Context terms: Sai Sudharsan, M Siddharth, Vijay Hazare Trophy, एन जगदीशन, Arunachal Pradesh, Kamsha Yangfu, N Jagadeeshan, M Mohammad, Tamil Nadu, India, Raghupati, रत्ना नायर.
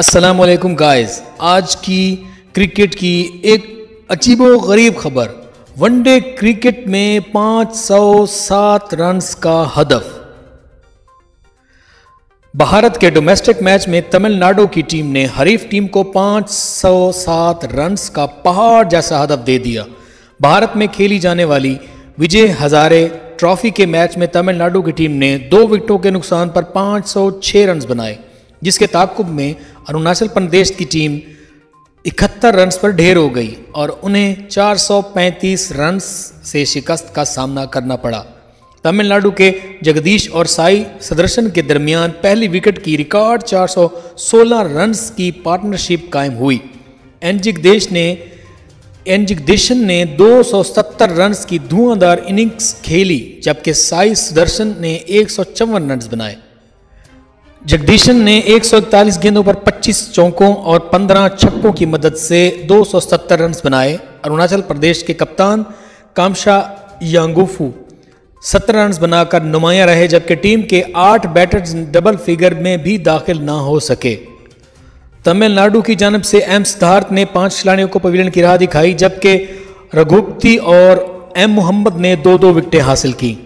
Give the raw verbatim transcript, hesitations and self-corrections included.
अस्सलाम वालेकुम गाइस। आज की क्रिकेट की एक अजीबोगरीब खबर, वनडे क्रिकेट में पाँच सौ सात रन का हदफ। भारत के डोमेस्टिक मैच में तमिलनाडु की टीम ने हरीफ टीम को पाँच सौ सात रन का पहाड़ जैसा हदफ दे दिया। भारत में खेली जाने वाली विजय हजारे ट्रॉफी के मैच में तमिलनाडु की टीम ने दो विकेटों के नुकसान पर पाँच सौ छह रन बनाए, जिसके ताक़ुब में अरुणाचल प्रदेश की टीम इकहत्तर रन पर ढेर हो गई और उन्हें चार सौ पैंतीस रन से शिकस्त का सामना करना पड़ा। तमिलनाडु के जगदीश और साई सुदर्शन के दरमियान पहली विकेट की रिकॉर्ड चार सौ सोलह रन की पार्टनरशिप कायम हुई। एन जगदेश ने एन जगदीशन ने दो सौ सत्तर रन की धुआंधार इनिंग्स खेली, जबकि साई सुदर्शन ने एक सौ चौवन रन बनाए। जगदीशन ने एक सौ इकतालीस गेंदों पर पच्चीस चौकों और पंद्रह छक्कों की मदद से दो सौ सत्तर रन बनाए। अरुणाचल प्रदेश के कप्तान कामशा यांगूफू सत्रह रन बनाकर नुमायां रहे, जबकि टीम के आठ बैटर्स डबल फिगर में भी दाखिल ना हो सके। तमिलनाडु की जानब से एम सिद्धार्थ ने पांच खिलाड़ियों को पवेलियन की राह दिखाई, जबकि रघुपति और एम मोहम्मद ने दो दो विकेटें हासिल की।